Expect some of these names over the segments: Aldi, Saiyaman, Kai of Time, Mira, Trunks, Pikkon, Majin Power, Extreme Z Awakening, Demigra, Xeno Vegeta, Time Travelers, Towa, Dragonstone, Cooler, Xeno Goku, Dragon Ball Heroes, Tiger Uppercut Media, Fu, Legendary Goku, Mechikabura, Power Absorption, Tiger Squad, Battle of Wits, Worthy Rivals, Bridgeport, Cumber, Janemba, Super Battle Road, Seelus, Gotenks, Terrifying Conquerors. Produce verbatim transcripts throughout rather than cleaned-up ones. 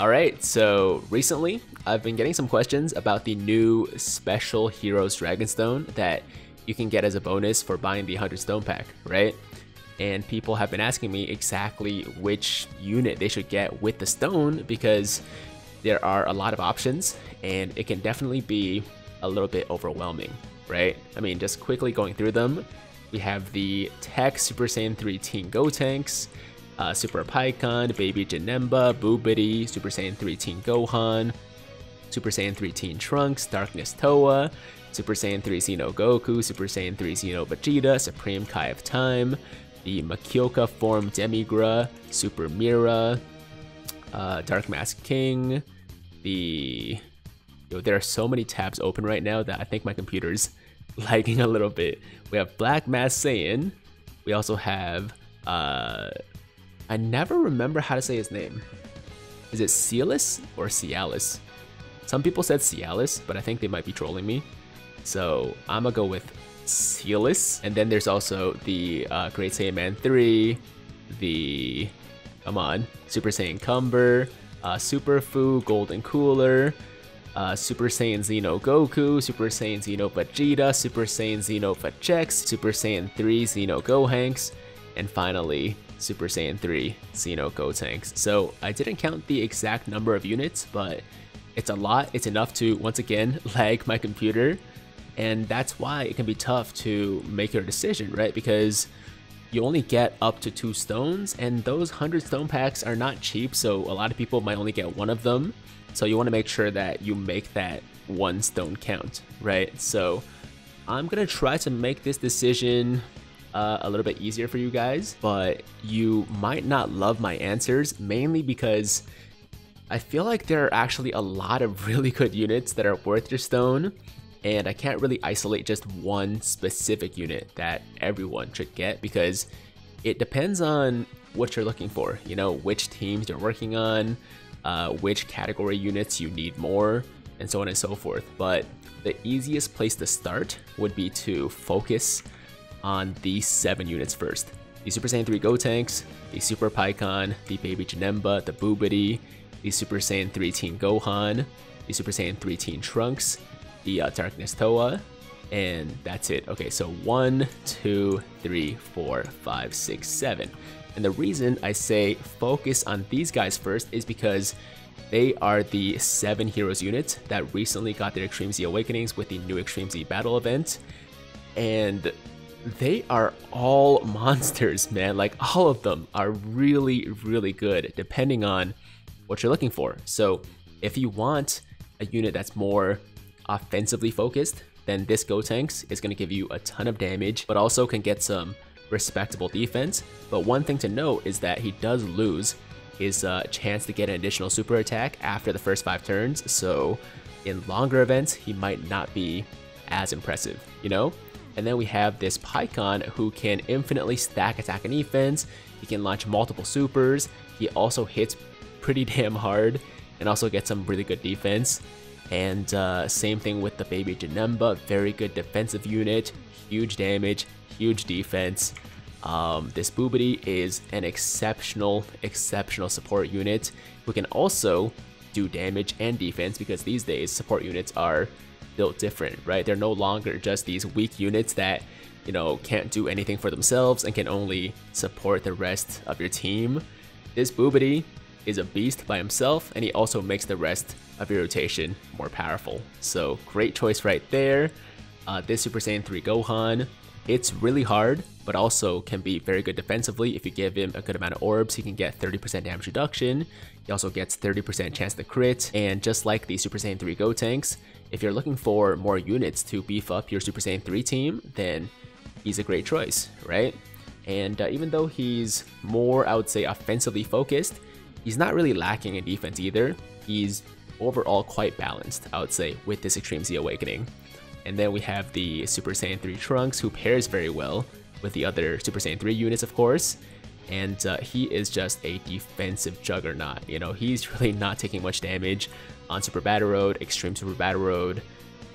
Alright, so recently I've been getting some questions about the new special Heroes Dragonstone that you can get as a bonus for buying the one hundred stone pack, right? And people have been asking me exactly which unit they should get with the stone, because there are a lot of options and it can definitely be a little bit overwhelming, right? I mean, just quickly going through them, we have the Tech Super Saiyan three Teen Gotenks, uh, Super Pikkon, Baby Janemba, Boobidi, Super Saiyan three Teen Gohan, Super Saiyan three Teen Trunks, Darkness Towa, Super Saiyan three Xeno Goku, Super Saiyan three Xeno Vegeta, Supreme Kai of Time, the Machioka form Demigra, Super Mira, uh, Dark Mask King, the... Yo, there are so many tabs open right now that I think my computer's lagging a little bit. We have Black Mask Saiyan. We also have... Uh, I never remember how to say his name. Is it Seelus or Cialis? Some people said Cialis, but I think they might be trolling me. So I'm gonna go with Seelus. And then there's also the uh, Great Saiyaman three, the... Come on. Super Saiyan Cumber, uh, Super Fu, Golden Cooler, Uh, Super Saiyan Xeno Goku, Super Saiyan Xeno Vegeta, Super Saiyan Xeno Vegeks, Super Saiyan three Xeno Gohanks, and finally Super Saiyan three Xeno Gotenks. So I didn't count the exact number of units, but it's a lot. It's enough to, once again, lag my computer, and that's why it can be tough to make your decision, right? Because you only get up to two stones, and those one hundred stone packs are not cheap, so a lot of people might only get one of them. So you want to make sure that you make that one stone count, right? So I'm going to try to make this decision uh, a little bit easier for you guys, but you might not love my answers, mainly because I feel like there are actually a lot of really good units that are worth your stone, and I can't really isolate just one specific unit that everyone should get, because it depends on what you're looking for, you know, which teams you're working on, Uh, which category units you need more, and so on and so forth. But the easiest place to start would be to focus on these seven units first. The Super Saiyan three Gotenks, the Super Pikkon, the Baby Janemba, the Boobidi, the Super Saiyan three Teen Gohan, the Super Saiyan three Teen Trunks, the uh, Darkness Towa, and that's it. Okay, so one, two, three, four, five, six, seven. And the reason I say focus on these guys first is because they are the seven Heroes units that recently got their Extreme Z Awakenings with the new Extreme Z Battle event. And they are all monsters, man. Like, all of them are really, really good depending on what you're looking for. So if you want a unit that's more offensively focused, then this Gotenks is going to give you a ton of damage, but also can get some respectable defense. But one thing to note is that he does lose his uh, chance to get an additional super attack after the first five turns, so in longer events he might not be as impressive, you know? And then we have this Pikkon, who can infinitely stack attack and defense. He can launch multiple supers, he also hits pretty damn hard, and also gets some really good defense. And uh, same thing with the Baby Janemba, very good defensive unit, huge damage, huge defense. Um, this Boobidi is an exceptional, exceptional support unit who can also do damage and defense, because these days support units are built different, right? They're no longer just these weak units that, you know, can't do anything for themselves and can only support the rest of your team. This Boobidi is a beast by himself, and he also makes the rest of your rotation more powerful. So great choice right there. Uh, this Super Saiyan three Gohan, it's really hard, but also can be very good defensively. If you give him a good amount of orbs, he can get thirty percent damage reduction. He also gets thirty percent chance to crit. And just like the Super Saiyan three Gotenks, if you're looking for more units to beef up your Super Saiyan three team, then he's a great choice, right? And uh, even though he's more, I would say, offensively focused, he's not really lacking in defense either. He's overall quite balanced, I would say, with this Extreme Z Awakening. And then we have the Super Saiyan three Trunks, who pairs very well with the other Super Saiyan three units, of course. And uh, he is just a defensive juggernaut. You know, he's really not taking much damage on Super Battle Road, Extreme Super Battle Road,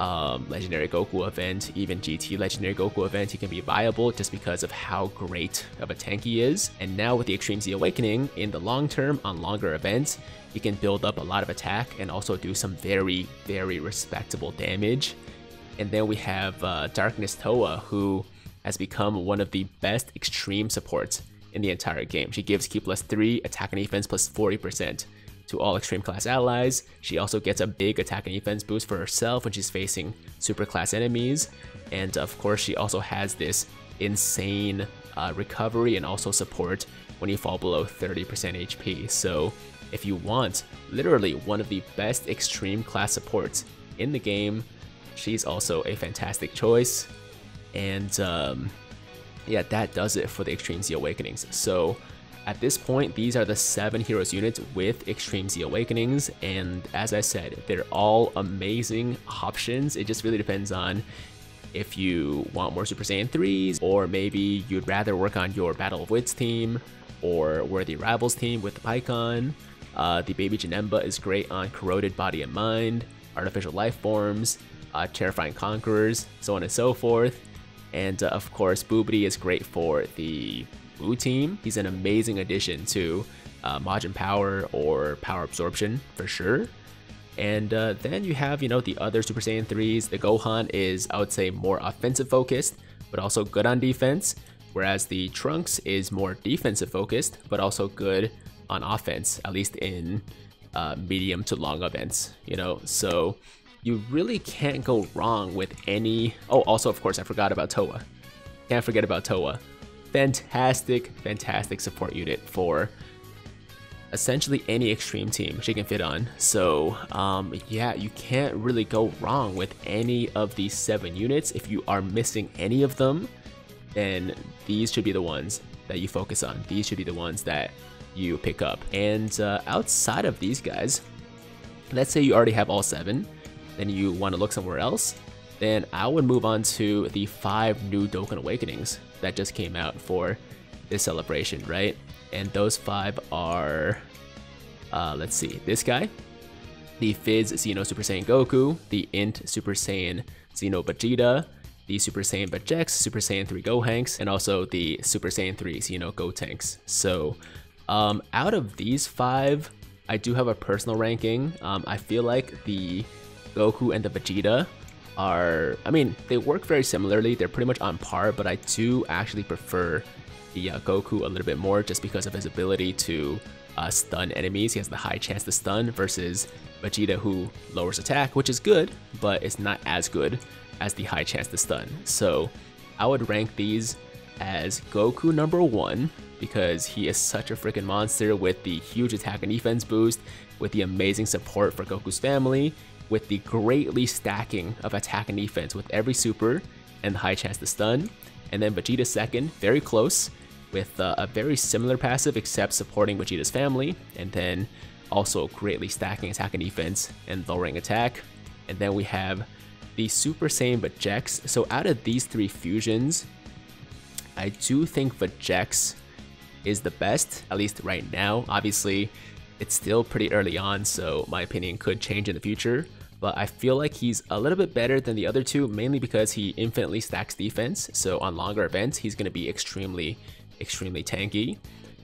um, Legendary Goku event, even G T Legendary Goku event, he can be viable just because of how great of a tank he is. And now with the Extreme Z Awakening, in the long term, on longer events, he can build up a lot of attack and also do some very, very respectable damage. And then we have uh, Darkness Towa, who has become one of the best extreme supports in the entire game. She gives Q plus three, attack and defense plus forty percent to all extreme class allies. She also gets a big attack and defense boost for herself when she's facing super class enemies. And of course, she also has this insane uh, recovery and also support when you fall below thirty percent H P. So if you want literally one of the best extreme class supports in the game, she's also a fantastic choice. And um, yeah, that does it for the Extreme Z Awakenings. So at this point, these are the seven heroes units with Extreme Z Awakenings, and as I said, they're all amazing options. It just really depends on if you want more Super Saiyan threes, or maybe you'd rather work on your Battle of Wits team or Worthy Rivals team with the Pikkon. Uh, the Baby Janemba is great on Corroded Body and Mind, Artificial Life Forms, uh, Terrifying Conquerors, so on and so forth. And uh, of course, Boobidi is great for the Boo team. He's an amazing addition to uh, Majin Power or Power Absorption for sure. And uh, then you have, you know, the other Super Saiyan threes. The Gohan is, I would say, more offensive focused, but also good on defense. Whereas the Trunks is more defensive focused, but also good on offense, at least in uh, medium to long events, you know. So you really can't go wrong with any... Oh, also, of course, I forgot about Towa. Can't forget about Towa. Fantastic, fantastic support unit for essentially any extreme team she can fit on. So, um, yeah, you can't really go wrong with any of these seven units. If you are missing any of them, then these should be the ones that you focus on. These should be the ones that you pick up. And uh, outside of these guys, let's say you already have all seven, then you want to look somewhere else, then I would move on to the five new Dokkan Awakenings that just came out for this celebration, right? And those five are, uh, let's see, this guy, the Fizz Xeno Super Saiyan Goku, the Int Super Saiyan Xeno Vegeta, the Super Saiyan Vegeks, Super Saiyan three Gohanks, and also the Super Saiyan three Xeno Gotenks. So um, out of these five, I do have a personal ranking. Um, I feel like the Goku and the Vegeta are, I mean, they work very similarly, they're pretty much on par, but I do actually prefer the uh, Goku a little bit more just because of his ability to uh, stun enemies. He has the high chance to stun versus Vegeta, who lowers attack, which is good, but it's not as good as the high chance to stun. So I would rank these as Goku number one, because he is such a freaking monster with the huge attack and defense boost, with the amazing support for Goku's family, with the greatly stacking of attack and defense with every super and the high chance to stun. And then Vegeta second, very close, with uh, a very similar passive except supporting Vegeta's family, and then also greatly stacking attack and defense and lowering attack. And then we have the Super Saiyan Vegeks. So out of these three fusions, I do think Vegeks is the best, at least right now. Obviously, it's still pretty early on, so my opinion could change in the future. But I feel like he's a little bit better than the other two, mainly because he infinitely stacks defense, so on longer events, he's going to be extremely, extremely tanky.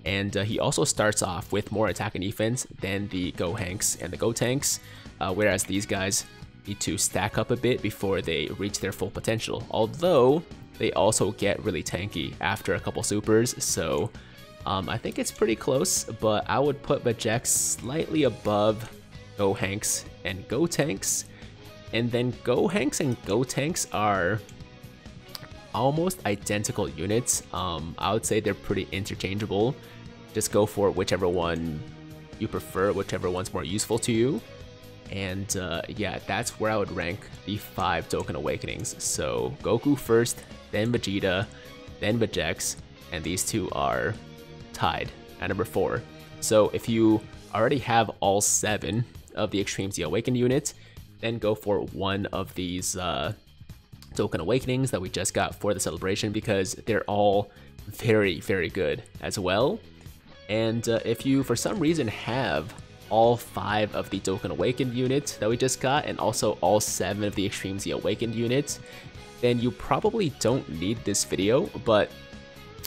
And uh, he also starts off with more attack and defense than the Gohanks and the Gotenks, uh, whereas these guys need to stack up a bit before they reach their full potential. Although, they also get really tanky after a couple supers, so um, I think it's pretty close, but I would put Vegeks slightly above Gohanks and Gotenks. And then Gohanks and Gotenks are almost identical units. Um, I would say they're pretty interchangeable. Just go for whichever one you prefer, whichever one's more useful to you. And uh, yeah, that's where I would rank the five Dokkan Awakenings. So Goku first, then Vegeta, then Vegeks, and these two are tied at number four. So if you already have all seven of the Extreme Z Awakened units, then go for one of these uh, Dokkan Awakenings that we just got for the celebration, because they're all very, very good as well. And uh, if you, for some reason, have all five of the Dokkan Awakened units that we just got, and also all seven of the Extreme Z Awakened units, then you probably don't need this video, but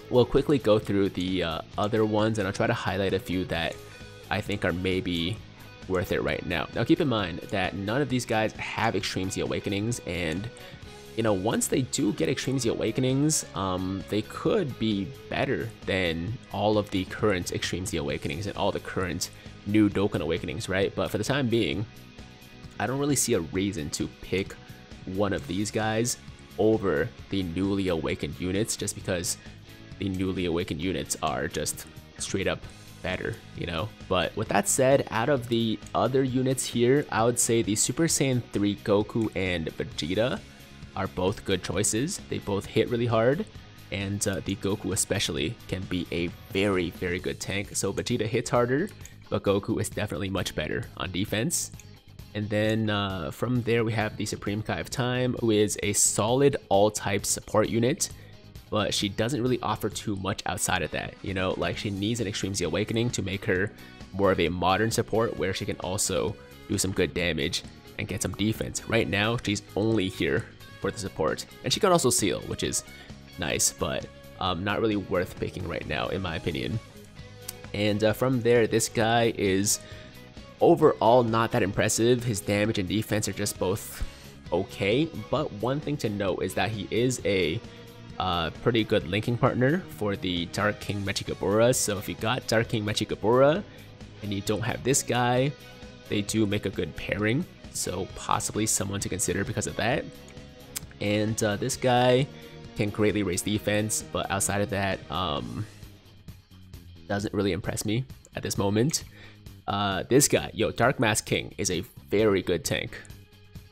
we'll quickly go through the uh, other ones, and I'll try to highlight a few that I think are maybe worth it right now. Now keep in mind that none of these guys have Extreme Z Awakenings, and you know, once they do get Extreme Z Awakenings, um, they could be better than all of the current Extreme Z Awakenings and all the current new Dokkan Awakenings, right? But for the time being, I don't really see a reason to pick one of these guys over the newly awakened units, just because the newly awakened units are just straight up better, you know? But with that said, out of the other units here, I would say the Super Saiyan three Goku and Vegeta are both good choices. They both hit really hard, and uh, the Goku especially can be a very, very good tank. So Vegeta hits harder, but Goku is definitely much better on defense. And then uh, from there we have the Supreme Kai of Time, who is a solid all-type support unit, but she doesn't really offer too much outside of that. You know, like, she needs an Extreme Z Awakening to make her more of a modern support where she can also do some good damage and get some defense. Right now, she's only here for the support, and she can also seal, which is nice, but um, not really worth picking right now in my opinion. And uh, from there, this guy is overall not that impressive. His damage and defense are just both okay, but one thing to note is that he is a uh, pretty good linking partner for the Dark King Mechikabura. So if you got Dark King Mechikabura and you don't have this guy, they do make a good pairing, so possibly someone to consider because of that. And uh, this guy can greatly raise defense, but outside of that, um, doesn't really impress me at this moment. Uh, this guy, yo, Dark Mask King is a very good tank.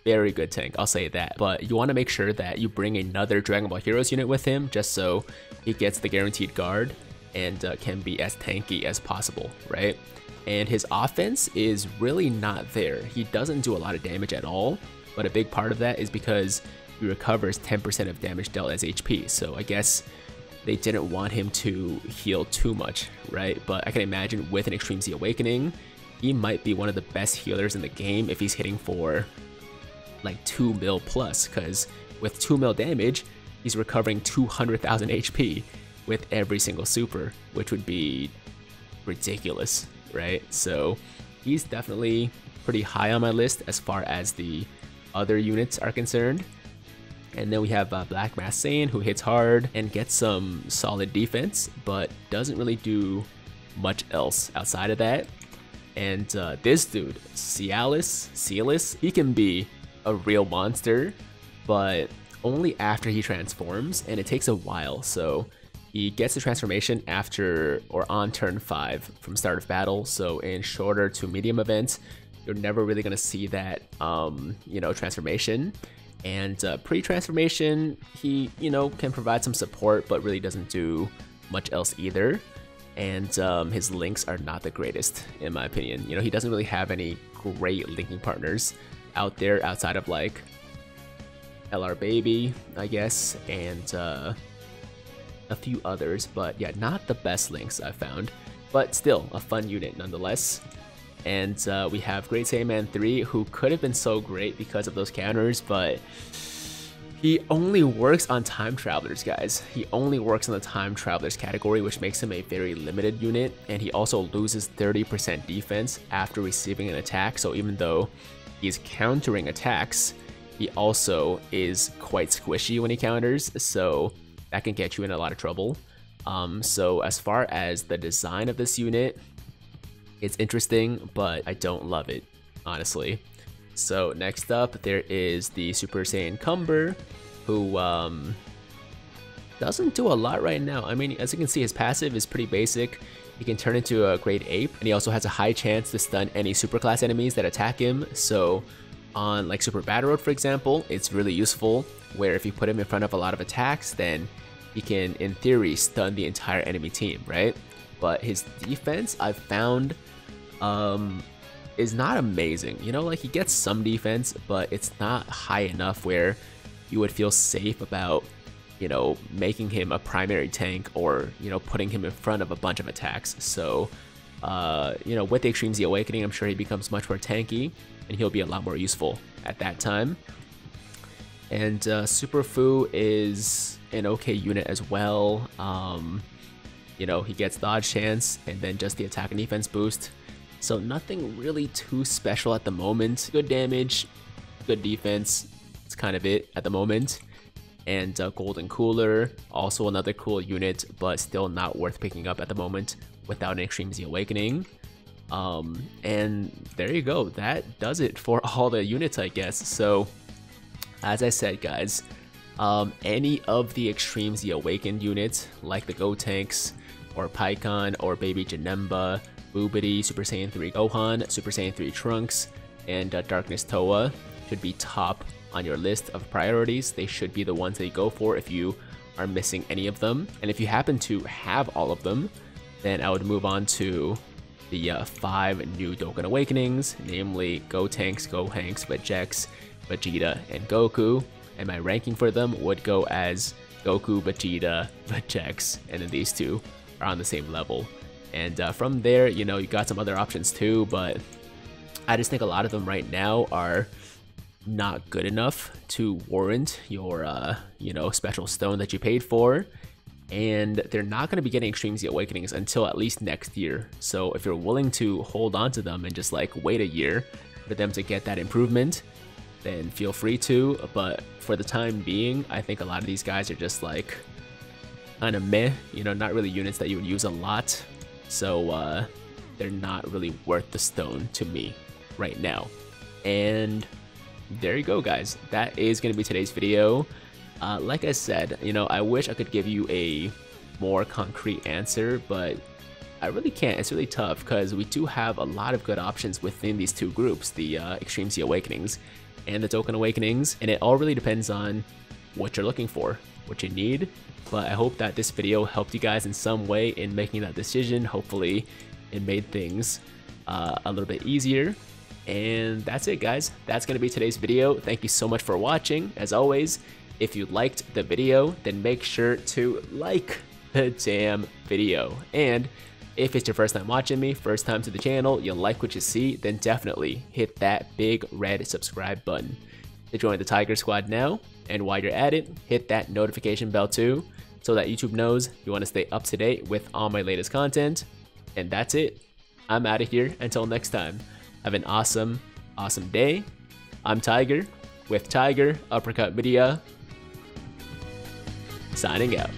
Very good tank, I'll say that. But you want to make sure that you bring another Dragon Ball Heroes unit with him, just so he gets the guaranteed guard and uh, can be as tanky as possible, right? And his offense is really not there. He doesn't do a lot of damage at all, but a big part of that is because he recovers ten percent of damage dealt as H P, so I guess they didn't want him to heal too much, right? But I can imagine with an Extreme Z Awakening, he might be one of the best healers in the game if he's hitting for like two mil plus, because with two mil damage, he's recovering two hundred thousand H P with every single super, which would be ridiculous, right? So he's definitely pretty high on my list as far as the other units are concerned. And then we have uh, Black Mask Saiyan, who hits hard and gets some solid defense, but doesn't really do much else outside of that. And uh, this dude, Seelus, Seelus, he can be a real monster, but only after he transforms, and it takes a while. So he gets the transformation after or on turn five from start of battle. So in shorter to medium events, you're never really gonna see that, um, you know, transformation. And uh, pre-transformation, he, you know, can provide some support, but really doesn't do much else either. And um, his links are not the greatest, in my opinion. You know, he doesn't really have any great linking partners out there outside of, like, L R Baby, I guess, and uh, a few others. But yeah, not the best links I've found, but still a fun unit nonetheless. And uh, we have Great Saiyaman three, who could have been so great because of those counters, but he only works on Time Travelers, guys. He only works on the Time Travelers category, which makes him a very limited unit, and he also loses thirty percent defense after receiving an attack, so even though he's countering attacks, he also is quite squishy when he counters, so that can get you in a lot of trouble. Um, so as far as the design of this unit, it's interesting, but I don't love it, honestly. So next up, there is the Super Saiyan Cumber, who um, doesn't do a lot right now. I mean, as you can see, his passive is pretty basic. He can turn into a Great Ape, and he also has a high chance to stun any superclass enemies that attack him. So on like Super Battle Road, for example, it's really useful, where if you put him in front of a lot of attacks, then he can, in theory, stun the entire enemy team, right? But his defense, I've found, um, is not amazing. You know, like, he gets some defense, but it's not high enough where you would feel safe about, you know, making him a primary tank or, you know, putting him in front of a bunch of attacks. So uh, you know, with Extreme Z Awakening, I'm sure he becomes much more tanky, and he'll be a lot more useful at that time. And uh, Super Fu is an okay unit as well. Um, you know, he gets dodge chance and then just the attack and defense boost. So nothing really too special at the moment. Good damage, good defense, it's kind of it at the moment. And uh, Golden Cooler, also another cool unit, but still not worth picking up at the moment without an Extreme Z Awakening. Um, and there you go, that does it for all the units, I guess. So, as I said, guys, um, any of the Extreme Z Awakened units, like the Gotenks, or Pikkon, or Baby Janemba, Boobidi, Super Saiyan three Gohan, Super Saiyan three Trunks, and uh, Darkness Towa should be top on your list of priorities. They should be the ones that you go for if you are missing any of them. And if you happen to have all of them, then I would move on to the uh, five new Dokkan Awakenings, namely Gotenks, Gohanks, Vegeks, Vegeta, and Goku. And my ranking for them would go as Goku, Vegeta, Vegeks, and then these two are on the same level. And uh, from there, you know, you got some other options too, but I just think a lot of them right now are not good enough to warrant your, uh, you know, special stone that you paid for. And they're not going to be getting Extreme Z Awakenings until at least next year. So if you're willing to hold on to them and just like wait a year for them to get that improvement, then feel free to. But for the time being, I think a lot of these guys are just like kind of meh, you know, not really units that you would use a lot. So uh, they're not really worth the stone to me right now. And there you go, guys. That is going to be today's video. Uh, like I said, you know, I wish I could give you a more concrete answer, but I really can't. It's really tough because we do have a lot of good options within these two groups, the uh, Extreme Z Awakenings and the Dokkan Awakenings, and it all really depends on what you're looking for, what you need. But I hope that this video helped you guys in some way in making that decision. Hopefully it made things uh, a little bit easier. And that's it, guys. That's going to be today's video. Thank you so much for watching. As always, if you liked the video, then make sure to like the damn video. And if it's your first time watching me, first time to the channel, you like what you see, then definitely hit that big red subscribe button to join the Tiger Squad now. And while you're at it, hit that notification bell too, so that YouTube knows you want to stay up to date with all my latest content. And that's it. I'm out of here. Until next time, have an awesome, awesome day. I'm Tiger with Tiger Uppercut Media, signing out.